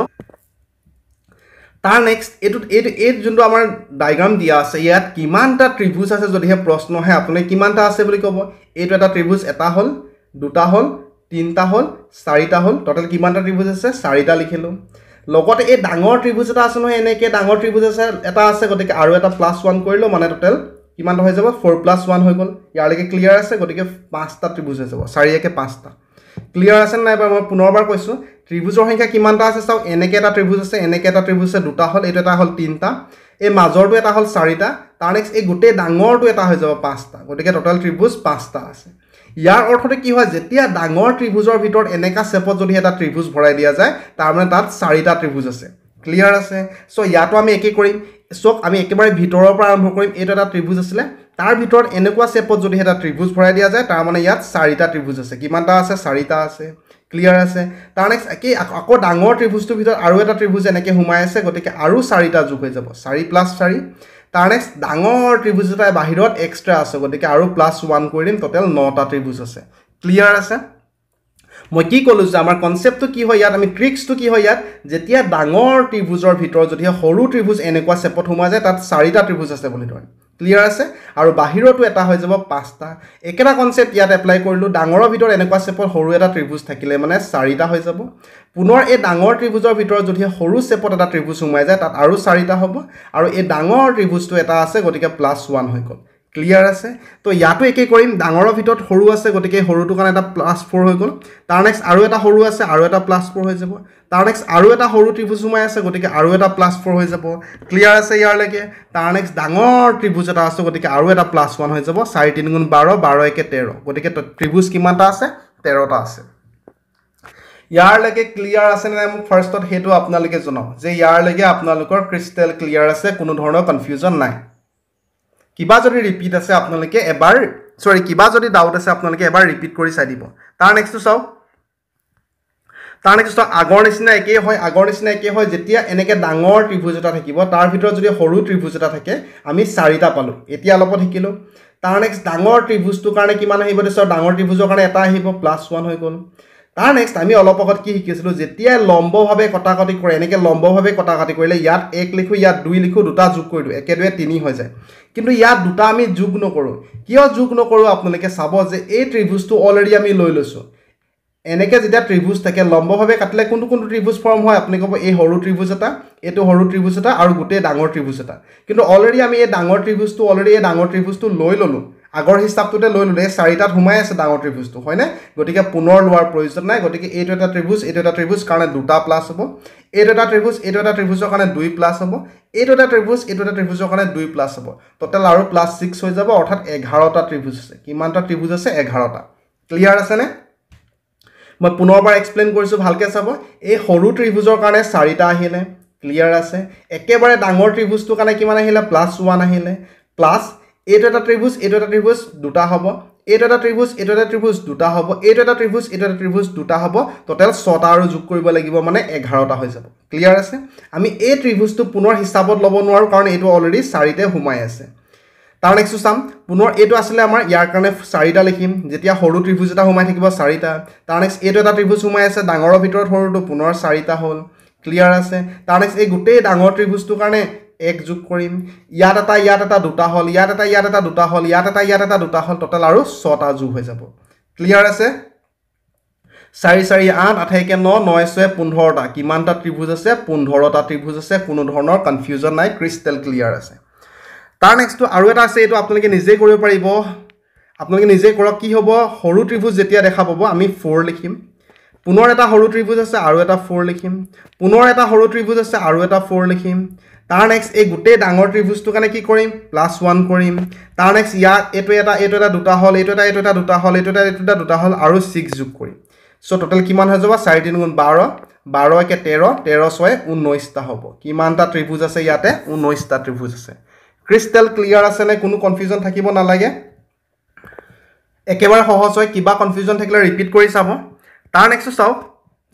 तार नेक्स्ट एतु एत जोंदो आमार डायग्राम दिया आसे यात किमानटा त्रिभुज आसे जदिहे प्रश्न हे आपने किमानटा आसे বুলি কব एतु এটা त्रिभुज এটা হল দুটা হল তিনটা হল চাৰিটা হল টোটাল কিমানটা त्रिभुज আছে চাৰিটা লিখিলো লগতে এই ডাঙৰ त्रिभुज এটা আছে ন এনেকে ডাঙৰ त्रिभुज এটা আছে গটিকে আৰু এটা +1 কৰিলো মানে টোটাল কিমানটা হৈ যাব 4 + 1 হৈ গল ইয়ালৈকে ক্লিয়ার আছে গটিকে 5টা त्रिभुज হৈ যাব 4 1 5টা क्लियर আছে নাই মই পুনৰবাৰ কৈছো ত্ৰিভুজৰ সংখ্যা কিমানটা আছে চাও এনেকে এটা ত্রিভুজ আছে এনেকে এটা ত্রিভুজ আছে দুটা হল এটা হল তিনটা এই মাজৰটো এটা হল চাৰিটা তাৰ নেক্সট এই গুটে ডাঙৰটো এটা হৈ যাব পাঁচটা গটিকে টোটাল ত্ৰিভুজ পাঁচটা আছে ইয়াৰ অৰ্থটো কি হয় যেতিয়া ডাঙৰ ত্ৰিভুজৰ ভিতৰত এনেকা শেপত যদি এটা ত্ৰিভুজ ভৰাই দিয়া যায় তাৰ মানে তাত চাৰিটা ত্ৰিভুজ আছে ক্লিয়াৰ আছে সো ইয়াটো আমি একে কৰিম সক আমি একেবাৰে ভিতৰৰ পৰা আৰম্ভ কৰিম এটা ত্রিভুজ আছিলে तार भितर एनेकुआ शेपत जदि हेटा त्रिभुज भराइ दिया जाय तार माने यात चारिटा त्रिभुज आछे किमानटा आछे चारिटा आछे क्लियर आछे तार नेक्स्ट एके आको डांगर त्रिभुजटु भितर आरो एटा त्रिभुज एनेके हुमाय आछे गतेके आरो चारिटा जुग হৈ যাব 4 + 4 तार नेक्स्ट डांगर त्रिभुज एटा बाहिरत एक्स्ट्रा आछे गतेके आरो +1 কৰি দিম टोटल 9টা त्रिभुज आछे क्लियर आछे মই কি কলো যে আমাৰ কনসেপ্টটো কি হয় ইয়াত আমি ট্ৰিক্সটো কি হয় ইয়াত যেতিয়া ডাঙৰ ত্ৰিভুজৰ ভিতৰ যদি সৰু ত্ৰিভুজ এনেকুৱা চেপত হোমা যায় তাত চাৰিটা ত্ৰিভুজ আছে বুলি ধৰি ক্লিয়াৰ আছে আৰু বাহিৰটো এটা হৈ যাব পাঁচটা একেটা কনসেপ্ট ইয়াত এপ্লাই কৰিলো ডাঙৰৰ ভিতৰ এনেকুৱা চেপত সৰু এটা ত্ৰিভুজ থাকিলে মানে চাৰিটা হৈ যাব পুনৰ এই ডাঙৰ ত্ৰিভুজৰ ভিতৰ যদি সৰু চেপত এটা ত্ৰিভুজ হোমা যায় তাত আৰু চাৰিটা হ'ব আৰু এই ডাঙৰ ত্ৰিভুজটো এটা আছে গতিকে +1 হৈ গ'ল क्लियर আছে তো ইয়াটো একে কৰিম ডাঙৰৰ ভিতৰত হৰু আছে গটিকে হৰুটো কানে এটা +4 হৈ গল তাৰ নেক্সট আৰু এটা হৰু আছে আৰু এটা +4 হৈ যাব তাৰ নেক্সট আৰু এটা হৰু ত্ৰিভুজ উমাই আছে গটিকে আৰু এটা +4 হৈ যাব ক্লিয়াৰ আছে ইয়াৰ লাগে তাৰ নেক্সট ডাঙৰ ত্ৰিভুজ এটা আছে গটিকে আৰু এটা +1 হৈ যাব 4 3 গুণ 12 12 1 13 গটিকে ত্ৰিভুজ কিমানটা আছে 13টা আছে ইয়াৰ লাগে ক্লিয়াৰ আছে না মই ফাৰ্স্টত হেতু আপোনালোকে জনাও যে ইয়াৰ লাগে আপোনালোকৰ ক্ৰিস্টেল ক্লিয়াৰ আছে কোনো ধৰণৰ কনফিউজন নাই কিবা যদি ৰিপিট আছে আপোনালোকে এবাৰ সৰি কিবা যদি ডাউট আছে আপোনালোকে এবাৰ ৰিপিট কৰি চাই দিব তাৰ নেক্সটটো চাও তাৰ নেক্সটটো আগৰ নিচিনা একে হয় যেতিয়া এনেকে ডাঙৰ ত্ৰিভুজ এটা থাকিব তাৰ ভিতৰত যদি সৰু ত্ৰিভুজ এটা থাকে আমি চাৰিটা পালো এতিয়া অলপত হিকিলো তাৰ নেক্সট ডাঙৰ ত্ৰিভুজটো কাৰণে কিমান আহিব দেছ ডাঙৰ ত্ৰিভুজৰ কাৰণে এটা আহিব +1 হৈ গ'ল তাৰ নেক্সট আমি অলপকত কি হিকিছিলো যেতিয়া লম্বভাৱে কটাকটি কৰে এনেকে লম্বভাৱে কটাকটি কৰিলে ইয়াত 1 লিখো ইয়াত 2 লিখো দুটা যোগ কৰি দু একে দুয়ে 3 হৈ যায় কিন্তু ইয়াত দুটা আমি যোগ নকৰো কিয় যোগ নকৰো আপোনালোকে চাব যে এই ত্ৰিভুজটো অলৰেডি আমি লৈ লৈছো এনেকে যেতিয়া ত্ৰিভুজ থাকে লম্বভাৱে কাটলে কোনটো ত্ৰিভুজ ফৰ্ম হয় আপুনি কব এই হৰু ত্ৰিভুজ এটা এটো হৰু ত্ৰিভুজ এটা আৰু গুটে ডাঙৰ ত্ৰিভুজ এটা কিন্তু অলৰেডি আমি এই ডাঙৰ ত্ৰিভুজটো লৈ ললো আগৰ হিচাপটোতে লৈ ললে চাৰিটাত হুমাই আছে ডাঙৰ ত্ৰিভুজটো হয়নে গটিকে পুনৰ লোৱাৰ প্ৰয়োজন নাই গটিকে এইটো এটা ত্ৰিভুজ কাৰণে দুটা প্লাস হ'ব এইটো এটা ত্ৰিভুজৰ কাৰণে 2 প্লাস হ'ব এইটো এটা ত্ৰিভুজৰ কাৰণে 2 প্লাস হ'ব টোটাল আৰু +6 হৈ যাব অৰ্থাৎ 11টা ত্ৰিভুজ আছে কিমানটা ত্ৰিভুজ আছে 11টা ক্লিয়াৰ আছে নে মই পুনৰবাৰ এক্সপ্লেইন কৰিছো ভালকৈ চাব এই সৰু ত্ৰিভুজৰ কাৰণে চাৰিটা আহিলে ক্লিয়াৰ আছে একেবাৰে ডাঙৰ ত্ৰিভুজটো কাৰণে কিমান আহিলে +1 আহিলে প্লাস এইটো এটা ত্রিভুজ দুটা হ'ব এইটো এটা ত্রিভুজ দুটা হ'ব এইটো এটা ত্রিভুজ দুটা হ'ব টোটাল 6টা আৰু যোগ কৰিব লাগিব মানে 11টা হৈ যাব ক্লিয়াৰ আছে আমি এই ত্ৰিভুজটো পুনৰ হিচাপত লব নোৱাৰো কাৰণ এইটো অলৰেডি 4তে হুমাই আছে তাৰ নেক্সট চাম পুনৰ এইটো আসলে আমাৰ ইয়াৰ কাৰণে 4টা লিখিম যেতিয়া হৰু ত্ৰিভুজ এটা হুমাই থাকিব 4টা তাৰ নেক্সট এইটো এটা ত্ৰিভুজ হুমাই আছে ডাঙৰৰ ভিতৰত হৰুটো পুনৰ 4টা হ'ল ক্লিয়াৰ আছে তাৰ নেক্সট এই গুটেই ডাঙৰ ত্ৰিভুজটো কাৰণে एक যোগ কৰিম ইয়াত এটা দুটা হল টোটাল আৰু 6টা যোগ হৈ যাব ক্লিয়ার আছে 4 4 8 28 9 9 6 15টা কিমানটা ত্রিভুজ আছে 15টা ত্রিভুজ আছে কোনো ধৰণৰ কনফিউজন নাই ক্ৰিস্টেল ক্লিয়াৰ আছে তাৰ নেক্সট আৰু এটা আছে এটো আপোনালোকে নিজে কৰিব পাৰিব আপোনালোকে নিজে কৰক কি হ'ব সৰু ত্ৰিভুজ যেতিয়া দেখা পাব আমি 4 লিখিম পুনৰ এটা সৰু ত্ৰিভুজ আছে আৰু এটা 4 লিখিম পুনৰ এটা সৰু ত্ৰিভুজ আছে আৰু এটা 4 লিখিম তাৰ নেক্সট এই গুটে ডাঙৰ ত্ৰিভুজটো কাৰণে কি কৰিম +1 কৰিম তাৰ নেক্সট ইয়াত এইটো এটা দুটা হল আৰু 6 যোগ কৰিম সো টোটাল কিমান হৈ যাব 4 3 গুণ 12 12 1 13 13 6 19 টা হ'ব কিমানটা ত্রিভুজ আছে ইয়াতে 19 টা ত্রিভুজ আছে ক্রিস্টেল ক্লিয়ার আছে না কোনো কনফিউজন থাকিব না লাগে একেবাৰে সহজ হয় কিবা কনফিউজন থাকিলে ৰিপিট কৰি চাব তাৰ নেক্সট চাও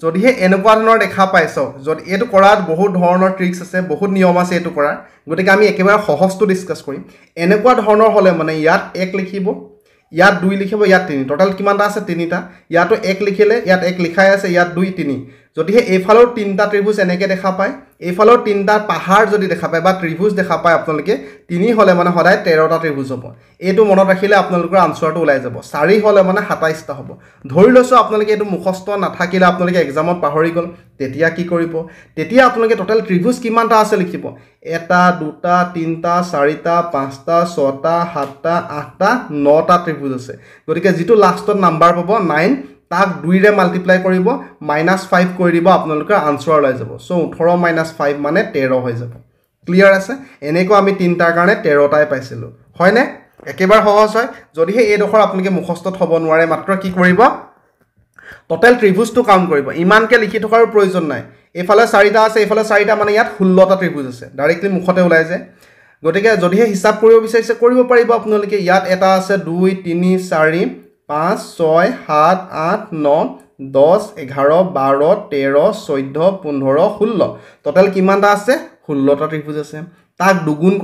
যদিহে এনেকুৱা ধৰণৰ দেখা পাইছো যদি এটো কৰাত বহুত ধৰণৰ ট্ৰিক্স আছে বহুত নিয়ম আছে এটো কৰা গটিকে আমি একেবাৰে সহজটো ডিসকাস কৰিম এনেকুৱা ধৰণৰ হলে মানে ইয়াত 1 লিখিব ইয়াত 2 লিখিব ইয়াত 3 টোটাল কিমানটা আছে 3টা ইয়াতো 1 লিখিলে ইয়াত 1 লিখাই আছে ইয়াত 2 3 যদিহে এফালৰ 3টা ত্ৰিভুজ এনেকে দেখা পায় এফালৰ 3টা পাহাৰ যদি দেখা পায় বা ত্রিভুজ দেখা পায় আপোনালোকে 3 হলে মানে হদাই 13টা ত্রিভুজ হ'ব এটো মনত ৰাখিলে আপোনালোকৰ আনসাৰটো ওলাই যাব 4 হলে মানে 27টা হ'ব ধৰি লৈছো আপোনালোকে এটো মুখস্থ নাথাকিলে আপোনালোকে এক্সামত পাহৰি গল তেতিয়া কি কৰিব তেতিয়া আপোনালোকে টোটাল ত্রিভুজ কিমানটা আছে লিখিব 1 2 3 4 5 6 7 8 9টা ত্রিভুজ আছে গটিকে যেটো লাস্টৰ নাম্বাৰ পাব 9 তাক 2 ৰে মাল্টিপ্লাই কৰিব -5 কৰি দিব আপোনালোকৰ আনসার লৈ যাব সো 18 - 5 মানে 13 হৈ যাব ক্লিয়ার আছে এনেকৈ আমি 3টাৰ কাৰণে 13টাই পাইছিলো হয়নে একেবাৰে সহজ হয় যদিহে এই দখৰ আপোনালোকে মুখস্থ থব নোৱাৰে মাত্ৰ কি কৰিব টোটাল ত্ৰিভুজটো কাউন্ট কৰিব ইমানকে লিখি থকাৰ প্ৰয়োজন নাই এফালে 4টা আছে এফালে 4টা মানে ইয়াত 16টা ত্ৰিভুজ আছে ডাইৰেক্টলি মুখতে ওলাই যায় গটিকে যদিহে হিসাব কৰিব বিচাৰিছে কৰিব পাৰিব আপোনালোকে ইয়াত এটা আছে 2 3 4 5 6 7 8 9 10 11 12 13 14 15 16 টোটাল কিমানটা আছে 16টা ত্রিভুজ আছে তাক দুগুণ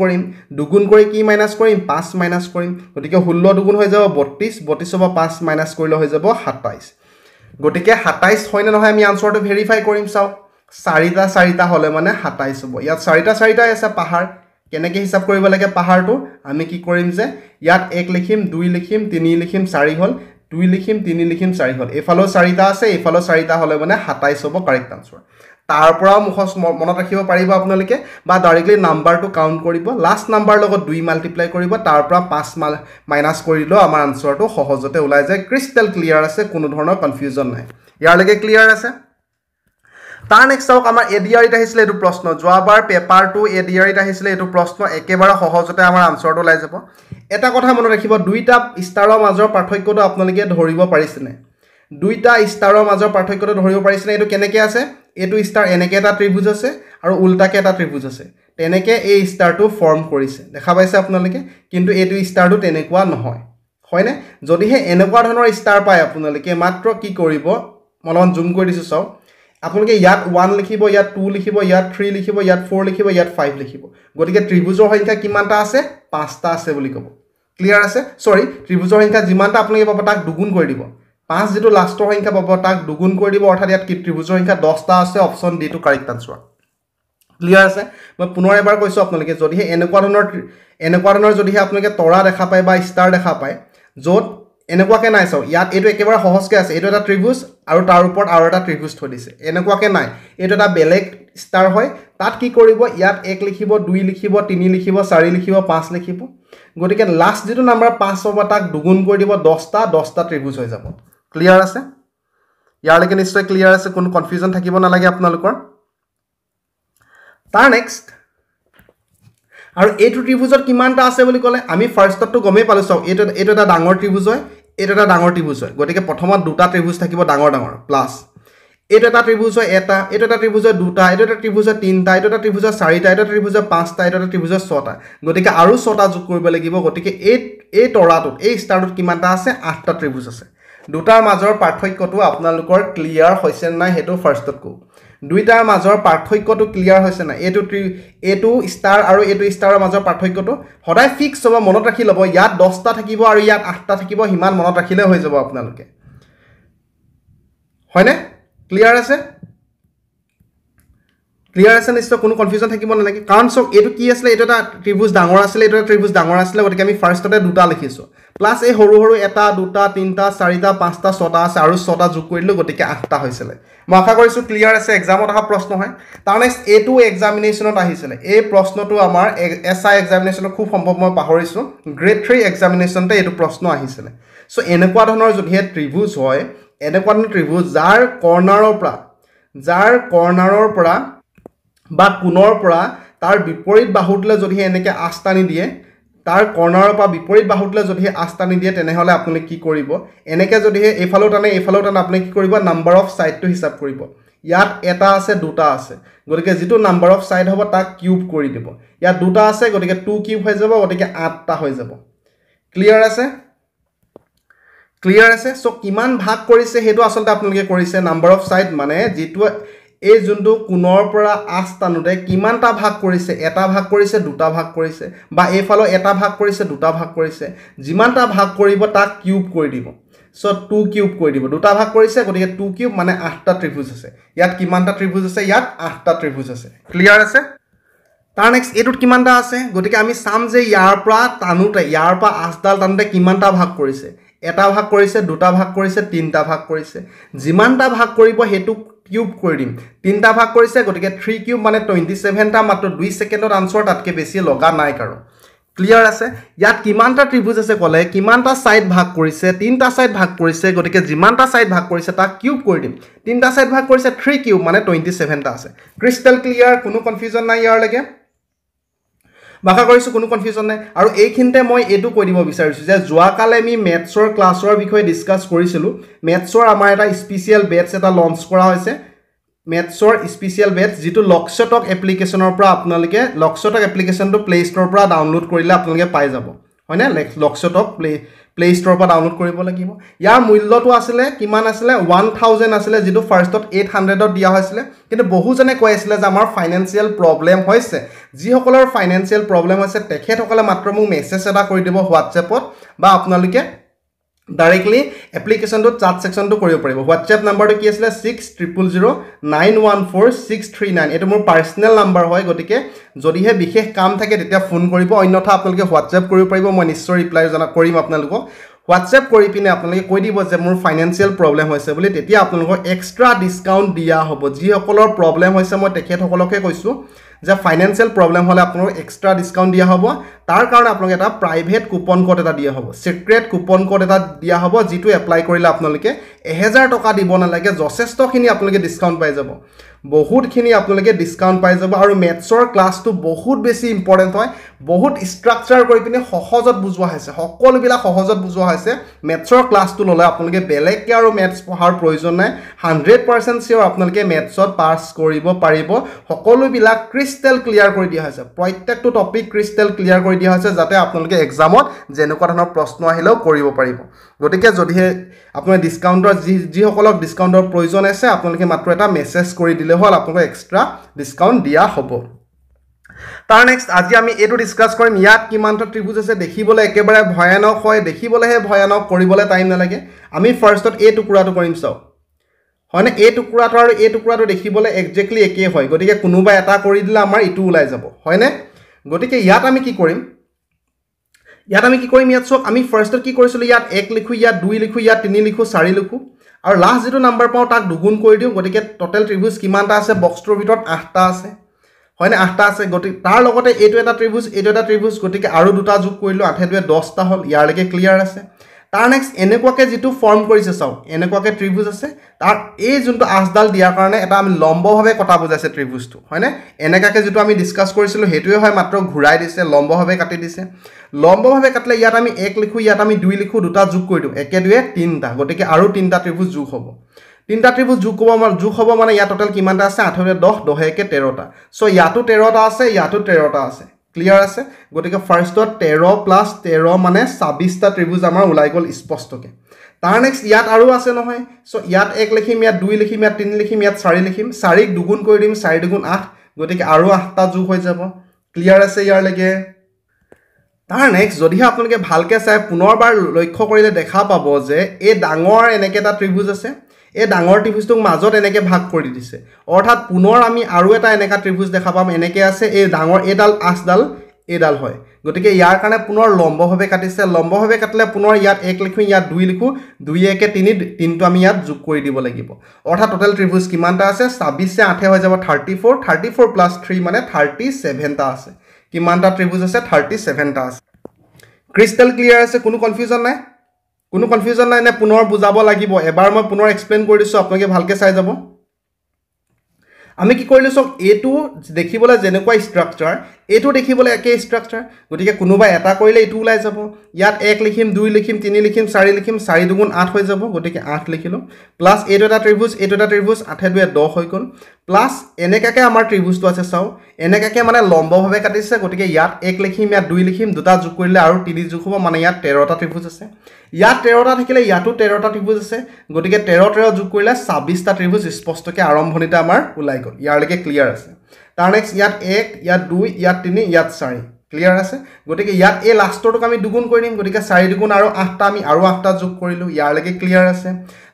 কৰি কি মাইনাস কৰিম 5 মাইনাস কৰিম গটিকে 16 দুগুণ হৈ যাব 32 32 বা 5 মাইনাস কৰিলে হৈ যাব 27 গটিকে 27 হয় না নহয় আমি আনসাৰটো ভেৰিফাই কৰিম চাও চাৰিটা চাৰিটা হলে মানে 27 হ'ব ইয়াত চাৰিটা চাৰিটা আছে পাহাৰ কেনেকে হিসাব কৰিব লাগে পাহাৰটো আমি কি কৰিম যে ইয়াত 1 লিখিম 2 লিখিম 3 লিখিম 4 হল 2 লিখিম 3 লিখিম 4 হল এফালো চাৰিটা আছে এফালো চাৰিটা হলে মানে 27 হ'ব কাৰেক্ট আনসাৰ তাৰ পৰা মুখস মনত ৰাখিব পাৰিবা আপোনালোকে বা ডাইৰেক্টলি নাম্বাৰটো কাউন্ট কৰিব লাস্ট নাম্বাৰ লগত 2 মাল্টিপ্লাই কৰিব তাৰ পৰা 5 মাল মাইনাস কৰিলো আমাৰ আনসাৰটো সহজতে ওলাই যায় ক্ৰিস্টাল ক্লিয়াৰ আছে কোনো ধৰণৰ কনফিউজন নাই ইয়াৰ লাগে ক্লিয়াৰ আছে তাৰ নেক্সট আউক আমাৰ এডিআৰই আহিছিল এটো প্ৰশ্ন যোৱাবাৰ পেপাৰ 2 এডিআৰই আহিছিল এটো প্ৰশ্ন একেবাৰে সহজতে আমাৰ আনসাৰটো লাই যাব এটা কথা মনত ৰাখিব দুইটা ষ্টাৰৰ মাজৰ পাৰ্থক্যটো আপোনালোকে ধৰিব পাৰিছেনে দুইটা ষ্টাৰৰ মাজৰ পাৰ্থক্যটো ধৰিব পাৰিছেনে এটো কেনেকে আছে এটো ষ্টাৰ এনেকে এটা ত্ৰিভুজ আছে আৰু উল্টাকে এটা ত্ৰিভুজ আছে তেনেকে এই ষ্টাৰটো ফৰ্ম কৰিছে দেখা পাইছে আপোনালোকে কিন্তু এটো ষ্টাৰটো তেনেকুৱা নহয় হয়নে যদিহে এনেকুৱা ধৰণৰ ষ্টাৰ পায় আপোনালোকে মাত্ৰ কি কৰিব মনন জুম কৰি দিছো চাও আপোনালোকে ইয়াত 1 লিখিব ইয়াত 2 লিখিব ইয়াত 3 লিখিব ইয়াত 4 লিখিব ইয়াত 5 লিখিব গটিকে ত্ৰিভুজৰ সংখ্যা কিমানটা আছে 5টা আছে বুলি কব ক্লিয়াৰ আছে সৰি ত্ৰিভুজৰ সংখ্যা যিমানটা আপোনালোকে পাব তাক দুগুণ কৰি দিব 5 যেটো লাষ্টৰ সংখ্যা পাব তাক দুগুণ কৰি দিব অৰ্থাৎ ইয়াত ত্ৰিভুজৰ সংখ্যা 10টা আছে option D to correct answer clear আছে মই পুনৰ এবাৰ কৈছো আপোনালোকে যদিহে এনেকুৱা ধৰণৰ যদিহে আপোনালোকে তৰা দেখা পায় বা ষ্টাৰ দেখা পায় যত এনেকুৱাকে নাই চাও ইয়াত এটো একেবাৰে সহজকে আছে এটো এটা ত্ৰিভুজ আৰু তাৰ ওপৰত আৰু এটা ত্ৰিভুজ থৈ দিছে এনেকুৱাকে নাই এটো এটা বেলেগ ষ্টাৰ হয় তাত কি কৰিব ইয়াত 1 লিখিব 2 লিখিব 3 লিখিব 4 লিখিব 5 লিখিব গটিকে লাস্ট যেটো নাম্বাৰ 5 হ'ব তাক দুগুণ কৰি দিব 10টা ত্ৰিভুজ হৈ যাব ক্লিয়াৰ আছে ইয়াৰ লাগে নিশ্চয় ক্লিয়াৰ আছে কোনো কনফিউজন থাকিব না লাগে আপোনালোকৰ তাৰ নেক্সট আৰু এটো ত্ৰিভুজৰ কিমানটা আছে বুলি ক'লে আমি ফাৰ্ষ্টটো গমে পালো চাও এটো এটা ডাঙৰ ত্রিভুজ হয় एटा टा डांगर त्रिभुज है गटिके प्रथमत दुटा त्रिभुज থাকিব डांगर डांगर प्लस एटा टा त्रिभुज है एटा टा त्रिभुज दुटा एटा टा त्रिभुज तीनटा एटा टा त्रिभुज चारिटा एटा टा त्रिभुज पाँचटा एटा टा त्रिभुज छटा गटिके आरो छटा যোগ কৰিব লাগিব গটিকে এই তৰাটোত এই ষ্টাৰটোত কিমানটা আছে 8টা ত্ৰিভুজ আছে দুটাৰ মাজৰ পাৰ্থক্যটো আপোনালোকৰ ক্লিয়াৰ হৈছে নাই হেতু ফাৰ্ষ্টত কো দুইটাৰ মাজৰ পাৰ্থক্যটো ক্লিয়াৰ হৈছে নাই এটো ষ্টাৰ আৰু এটো ষ্টাৰৰ মাজৰ পাৰ্থক্যটো হদাই ফিক্স হ'ব মনত ৰাখি লব ইয়াত 10টা থাকিব আৰু ইয়াত 8টা থাকিব হিমান মনত ৰাখিলে হৈ যাব আপোনালোকে হয়নে ক্লিয়াৰ আছে নিশ্চয় কোনো কনফিউজন থাকিব না লাগে কাৰণ সব এটো কি আছিল এটো এটা ত্ৰিভুজ ডাঙৰ আছিল এটো ত্ৰিভুজ ডাঙৰ আছিল গতিকে আমি ফাৰ্ষ্টতে দুটা লিখিছো প্লাস এই হৰু হৰু এটা দুটা তিনটা চাৰিটা পাঁচটা ছটা আছে আৰু ছটা যোগ কৰিলে গতিকে 8টা হৈছিল মই আশা কৰিছো ক্লিয়াৰ আছে এক্সামত আহা প্ৰশ্ন হয় তাৰ নেক্সট এটো এক্সামিনেচনত আহিছিল এই প্ৰশ্নটো আমাৰ এসআই এক্সামিনেচনত খুব সম্ভৱ মই পাহৰিছো গ্ৰেড 3 এক্সামিনেচনতে এটো প্ৰশ্ন আহিছিল সো এনেকুৱা ধৰণৰ যদি ত্ৰিভুজ হয় এনেকুৱা ধৰণৰ ত্ৰিভুজ যাৰ কৰ্ণাৰৰ পৰা বা কোণৰ পৰা তাৰ বিপৰীত বাহুতলে যদি এনেকে আস্তানি দিয়ে তাৰ কৰ্ণাৰৰ পৰা বিপৰীত বাহুতলে যদি আস্তানি দিয়ে তেনেহলে আপুনি কি কৰিব এনেকে যদি এফালো টানে আপুনি কি কৰিব নাম্বাৰ অফ সাইডটো হিসাব কৰিব ইয়াত এটা আছে দুটা আছে গটিকে যেটো নাম্বাৰ অফ সাইড হ'ব তাক কিউব কৰি দিব ইয়াত দুটা আছে গটিকে 2 কিউব হৈ যাব গটিকে 8টা হৈ যাব ক্লিয়াৰ আছে সো কিমান ভাগ কৰিছে হেতু আসলতে আপোনালোকে কৰিছে নাম্বাৰ অফ সাইড মানে যেটো এই জন্তু কোণৰ পৰা আস্তানুতে কিমানটা ভাগ কৰিছে এটা ভাগ কৰিছে দুটা ভাগ কৰিছে বা এফালো এটা ভাগ কৰিছে দুটা ভাগ কৰিছে যিমানটা ভাগ কৰিব তাক কিউব কৰি দিব সো 2 কিউব কৰি দিব দুটা ভাগ কৰিছে গটিকে 2 কিউব মানে 8টা ত্ৰিভুজ আছে ইয়াত কিমানটা ত্ৰিভুজ আছে ইয়াত 8টা ত্ৰিভুজ আছে ক্লিয়াৰ আছে তাৰ নেক্সট এটোত কিমানটা আছে গটিকে আমি সাম যে ইয়াৰ পৰা আস্তালটানতে কিমানটা ভাগ কৰিছে এটা ভাগ কৰিছে দুটা ভাগ কৰিছে তিনটা ভাগ কৰিছে যিমানটা ভাগ কৰিব হেতু কিউব কৰি দিম তিনটা ভাগ কৰিছে গটিকে 3 কিউব মানে 27 টা মাত্ৰ 2 সেকেন্ডত আনসাৰ তাতকে বেছি লগা নাই কাৰণ ক্লিয়াৰ আছে ইয়াত কিমানটা ত্ৰিভুজ আছে কলে কিমানটা সাইড ভাগ কৰিছে তিনটা সাইড ভাগ কৰিছে গটিকে যিমানটা সাইড ভাগ কৰিছে তাক কিউব কৰি দিম তিনটা সাইড ভাগ কৰিছে 3 কিউব মানে 27 টা আছে ক্ৰিস্টাল ক্লিয়াৰ কোনো কনফিউজন নাই ইয়াৰ লাগে বাকা কৰিছো কোনো কনফিউজন নাই আৰু এইখিনতে মই এটো কৈ দিব বিচাৰিছো যে যোৱা কালে আমি ম্যাথছৰ ক্লাছৰ বিষয়ে ডিসকাস কৰিছিলো ম্যাথছৰ আমাৰ এটা স্পেশাল বেটছ এটা লঞ্চ কৰা হৈছে मेथ्सर स्पेशियल बेच जी लक्ष्य टक एप्लिकेशन लक्ष्य टक एप्लिकेशन तो प्ले स्टोर पर डाउनलोड करेंगे पाई जा है लक्ष्य टक प्ले स्टोर पर डाउनलोड कर लगे। यार मूल्य तो आसे कि आसे 1000 आसे जी फार्ष्ट 800 दिया कि बहुजने कैसे आम फाइनेंशियल प्रब्लेम जिसको फाइनेंशियल प्रब्लेम मात्र मोबाइल मेसेज एट कर दी ह्वाट्सएपत डायरेक्टली एप्लिकेशन तो चार्ट सेक्शन तो ह्वाट्सएप नम्बर तो कि आसे 6000091463 9 ये मोर पार्सनेल नम्बर है गति के जदिहे विशेष काम थे फोन अन्यथा आपन ह्वाट्सएप मैं निश्चय रिप्लाई कर ह्वाट्सएप कर पे अपने कह दी मोर फाइनेंशियल प्रब्लेम अपने एक्सट्रा डिस्काउंट दिया हम जिसको प्रब्लेम मैं तक कैसा जो फाइनेंशियल प्रब्लेम हमें अपने एक्सट्रा डिस्काउंट दिया हम तार कारण अपने प्राइवेट कूपन कोड एट दिया हम सीक्रेट कूपन कोड एट दिया हम जी एप्लाई करें अपने 1000 टका दी नागे जथेष्टि अपने डिस्काउंट पाई जा बहुतखिनि अपने डिस्काउंट पाई जा। और मेथ्सर क्लास तो बहुत बेसि इम्पर्टेन्ट है बहुत स्ट्राक्चार कर पे सहजत बुझा है सकोबा सहजत बुझा है मेथ्सर क्लास तो लगे बेलेगे और मेथ्स पढ़ार प्रयोजन ना 100% श्योर अपने मेथ्सत पास सकबा क्रिस्टेल क्लियर कर दिया प्रत्येक टपिक क्रिस्टेल क्लियर कर दिया जाते अपने एग्जाम जेनेकुवा धरण प्रश्न आहिलेओ करिब पारिब। गतिके जदिहे अपने डिस्काउंटर जिसक डिस्काउंटर प्रयोजन आछे अपने मात्र एटा मेसेज कर दिले हल आपको एक्सट्रा डिस्काउंट दिया हम। तार नेक्स्ट आज आम यू डिस्कास करम इतना किमानटा त्रिभुज आसे देखिबले एकेबारे भयानक है देखिबलेहे भयानक करिबले टाइम नालागे आम फार्ष्ट ए टुकुराटो करिम चाओ है ए टुकुराटो और ए टुकुराटो देखिबले एक्जेक्टली एके है गतिके कोनोबा एटा करि दिले आमार इटु ओलाई जाब हैने। गतिके इयात आम कि करिम इयात आम कि करिम इयात चक आम फार्ष्टत कि करिसिलो इयात 1 लिखो इयात 2 लिखो इयात 3 लिखो 4 लिखो और लास्ट जी नम्बर पाँव तक दुगुण कर दियो गति के टोटेल त्रिभुज किमानटा आसे बक्सटोर भितर 8टा आसे है आठटा आसे गति तार लगते एटा त्रिभुज गति के और दुटा जोग कर लो 8 × 2 = 10टा हल इयारलेके क्लियर आसे। तार नेक्स्ट एनेकुवाके जितु फर्म करिसे चाओ एनेकुवाके त्रिभुज आसे तार ए जोंतो आसडाल दियार कारणे एटा आमी लम्बभावे कटा बुझाइसे त्रिभुजटो हैने एनेकाके जितु आमी डिसकास करिसिलो हेतुए हय मात्र घुराई दिसे लम्बभावे काटि दिसे लम्बभावे काटले इयात आमी 1 लिखो इयात आमी 2 लिखो दुटा जोग करि दिउ 1 × 2 = 3टा गटिके आरो 3टा त्रिभुज जोग हबो 3टा त्रिभुज जोग हबो माने इयात टोटल किमानटा आसे 8 × 10 = 10 × 1 = 13टा सो इयातो 13टा आसे इयातो 13टा आसे क्लियर आसे। गतिके फार्ष्टत 13 + 13 माने 26टा त्रिभुज आमार ओलाई गल स्पष्टके। तार नेक्स्ट इयात आरो आसे নহয় सो इयात 1 लिखिम इयात 2 लिखिम इयात 3 लिखिम इयात 4 लिखिम 4 क दुगुण কৰি দিম 4 × 2 = 8 गतिके आरो 8टा जोग হৈ যাব क्लियर आसे ইয়াৰ লাগে। तार नेक्स्ट जदिहे আপোনালোকে ভালকে চাই পুনৰবাৰ লক্ষ্য কৰিলে দেখা পাব যে এই ডাঙৰ এনেকেটা त्रिभुज আছে ए डांगर त्रिभुज मजत एने भाग कर दिसे अर्थात पुनर आम और एने त्रिभुज देखा पाम एनेके आसे ए डांगर एडाल आसडाल एडाल है गति के यार कारण पुनर लम्बभावे काटिसे लम्बभावे काटिले पुनर इयात 1 लिखो इयात 2 लिखो 2 × 1 = 3 3 तो आम इयात जोग कर दी लगे अर्थात टोटल त्रिभुज किमानटा आसे 26 × 8 हो जाब 34 + 3 माने 37टा आसे किमानटा त्रिभुज आसे 37टा आसे क्रिस्टल क्लियर आसे कोनो कन्फ्यूजन ना कोनो कन्फ्यूजन ना पुनर बुझाब लगे एबार मैं पुनर एक्सप्लेन कर दूँ अपने भालके चाई जाब। आम कि देखिबले जेनेकुवा स्ट्राक्चार एटो देखिबले एके स्ट्राक्चार गतिके कोनोबा एटा करिले इटु ओलाई जाब इयात 1 लिखिम 2 लिखिम 3 लिखिम 4 लिखिम 4 × 2 = 8 हो जाब गतिके 8 लिखिलो प्लस एटा त्रिभुज 8 × 2 = 10 हो गल प्लस एनेकाके आमार त्रिभुजटो आसे चाओ एनेकाके माने लम्बभावे काटिसे गतिके इयात 1 लिखिम इयात 2 लिखिम दुटा जोग करिले आरो 3 जोग होबो माने इयात 13टा त्रिभुज आसे इयात 13टा থাকিলে ইয়াতো 13টা ত্রিভুজ আছে গতিকে 13 × 13 যোগ কৰিলে 26টা ত্ৰিভুজ স্পষ্টকে আৰম্ভণিতে আমাৰ ওলাই গল ইয়াৰলৈকে ক্লিয়াৰ আছে। তাৰ নেক্সট ইয়াত 1 ইয়াত 2 ইয়াত 3 ইয়াত 4 ক্লিয়াৰ আছে গতিকে ইয়াত এই লাষ্টৰটোক আমি দুগুণ কৰি দিম গতিকে 4 × 2 = 8টা আমি আৰু 8টা যোগ কৰিলো ইয়াৰলৈকে ক্লিয়াৰ আছে।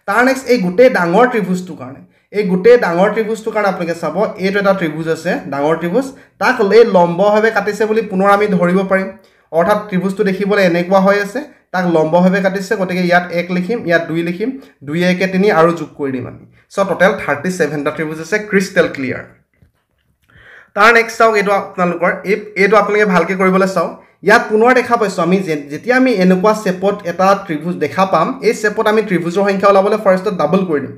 তাৰ নেক্সট এই গুটে ডাঙৰ ত্ৰিভুজটো কাৰণে আপোনালোকে চাব এইটো এটা ত্ৰিভুজ আছে ডাঙৰ ত্ৰিভুজ তাক লৈ লম্বভাৱে কাটিছে বুলি পুনৰ আমি ধৰিব পাৰিম অৰ্থাৎ ত্ৰিভুজটো দেখিবলৈ এনেকুৱা হৈ আছে तक लम्बभावे काटिसे गतिके इयात 1 लिखिम इयात 2 लिखिम 2 × 1 = 3 और जोग कर दिम आम सो टोटल 37टा त्रिभुज आसे क्रिस्टल क्लियर। तार नेक्स्ट चाओ एटो आपनालोकर आपनालोके भालके करिबले चाओ इयात पुनर देखा पाइछो आम जेतिया आम एनेकुवा शेपत एटा त्रिभुज देखा पाम ए शेपत आम त्रिभुजर संख्या ओलाबले फार्ष्ट डाबल कर दिम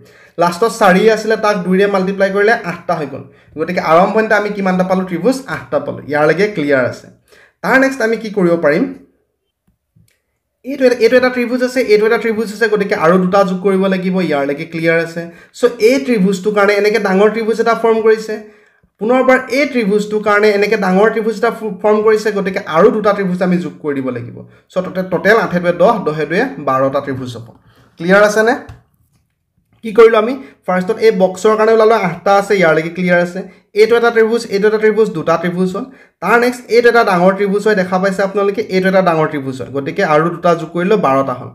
लास्टत 4 आसिले ताक 2 रे मल्टिप्लाई करिले 8टा हो गल गतिके आरम्भणिते आम किमानटा पालो त्रिभुज 8टा पालो इयार लगे क्लियर आसे। तार नेक्स्ट आम कि करिब পাৰিम ये ट्रिब्यूज है कोटे के आरो दुटा जुक कोई वाला की वो यार लेके क्लियर है से सो ये ट्रिब्यूज तो कारण इनके दांगोर ट्रिब्यूज इटा फॉर्म करी से पुनः बार ये ट्रिब्यूज तो कारण इनके दांगोर ट्रिब्यूज इटा फॉर्म करी से कोटे के आरो दुटा ट्रिब्यूज आमी जुक कोई वाला की वो सो टोटल 8 * 10 * 10 = 12टा ट्रिब्यूज हो क्लियर আছে নে কি কইলো আমি ফার্স্ট অন এ বক্সৰ কাৰণে ওলালো 8টা আছে ইয়াৰ লাগি ক্লিয়াৰ আছে এটো এটা ট্ৰিবিউজ দুটা ট্ৰিবিউজ হ'ল তাৰ নেক্সট এটো এটা ডাঙৰ ট্ৰিবিউজ হয় দেখা পাইছে আপোনালোকে এটো এটা ডাঙৰ ট্ৰিবিউজ হয় গটিকে আৰু দুটা যোগ কৰিলো 12টা হ'ল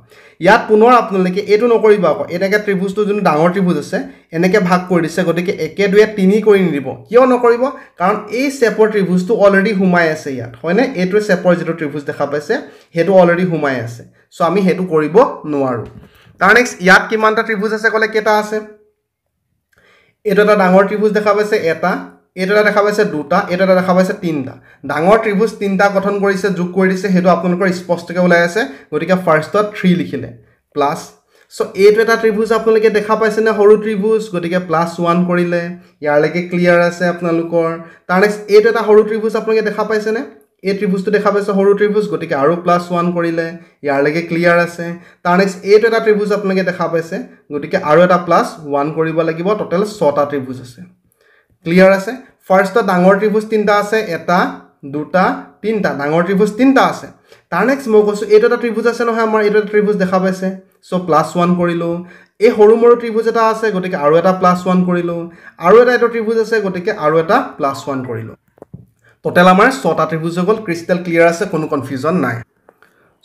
ইয়াত পুনৰ আপোনালোকে এটো নকৰিবা আকৌ এটাকে ট্ৰিবিউজটো যোন ডাঙৰ ট্ৰিবিউজ আছে এনেকে ভাগ কৰি দিছে গটিকে 1 2 3 কৰি নিদিব কিয় নকৰিব কাৰণ এই সেপৰ ট্ৰিবিউজটো অলৰেডি হুমাই আছে ইয়াত হয়নে এটো সেপৰ যেটো ট্ৰিবিউজ দেখা পাইছে হেটো অলৰেডি হুমাই আছে সো আমি হেটো কৰিব নোৱাৰো তাৰ নেক্সট ইয়াত কিমানটা ট্ৰিবিউজ আছে কলে কেটা আছে এটো এটা ডাঙৰ ট্রিবিউজ দেখা পাইছে এটা एटा देखा पाइसे दुटा एटा देखा पाइसे तीनटा डांगर त्रिभुज तीनटा गठन करिसे जुग करि दिसे हेतु आपनलोकर स्पष्टके ओलाय आसे गटिके फर्स्ट 3 लिखिले प्लस सो एटा एटा त्रिभुज आपनलोके देखा पाइसे ने हरु त्रिभुज गटिके प्लस 1 करिले यार लेके क्लियर आसे आपनलोकर तार नेक्स्ट एटा एटा हरु त्रिभुज आपनलोके देखा पाइसे ने ए त्रिभुज तो देखा पाइसे हरु त्रिभुज गटिके आरो प्लस 1 करिले यार लेके क्लियर आसे तार नेक्स्ट एटा एटा त्रिभुज आपनलोके देखा पाइसे गटिके आरो एटा प्लस 1 करिबा लागिबो टोटल 6टा त्रिभुज आसे क्लियर আছে ফার্স্ট তো ডাঙৰ ত্ৰিভুজ তিনটা আছে এটা দুটা তিনটা ডাঙৰ ত্ৰিভুজ তিনটা আছে তাৰ নেক্সট মই কৈছো এটা এটা ত্ৰিভুজ আছে নহয় আমাৰ এটা ত্ৰিভুজ দেখা পাইছে সো +1 কৰিলো এই হৰু মৰু ত্ৰিভুজ এটা আছে গটিকে আৰু এটা +1 কৰিলো আৰু এটা ত্ৰিভুজ আছে গটিকে আৰু এটা +1 কৰিলো টোটাল আমাৰ 6টা ত্ৰিভুজ হ'ল ক্ৰিস্টাল ক্লিয়াৰ আছে কোনো কনফিউজন নাই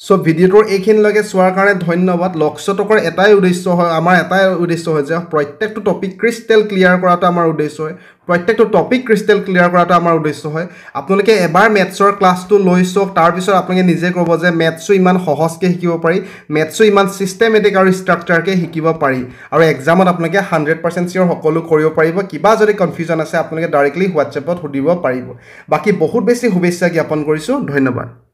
सो भिडियोर एखिन लगे चुवार कारण धन्यवाद लक्ष्य टकर एटाई उद्देश्य है आमार एटाई उद्देश्य है जे प्रत्येकटा टपिक क्रिस्टल क्लियर कराटा आमार उद्देश्य है प्रत्येकटा टपिक क्रिस्टल क्लियर कराटा आमार उद्देश्य है आपनलोके एबार मैथ्सर क्लास तो লৈ চক তাৰ পিছত আপোনাকে নিজে ক'ব যে मैथ्स ইমান সহজকে শিকিব পাৰি मैथ्स ইমান সিস্টেমেটিক আৰু ষ্ট্ৰাকচাৰকে শিকিব পাৰি আৰু এক্সামত আপোনাকে 100% সিওৰ সকলো কৰিব পাৰিব কিবা যদি কনফিউজন আছে আপোনাকে ডাইৰেক্টলি WhatsApp ত হুদিব পাৰিব বাকি বহুত বেছি শুভেচ্ছা জ্ঞাপন কৰিছো ধন্যবাদ।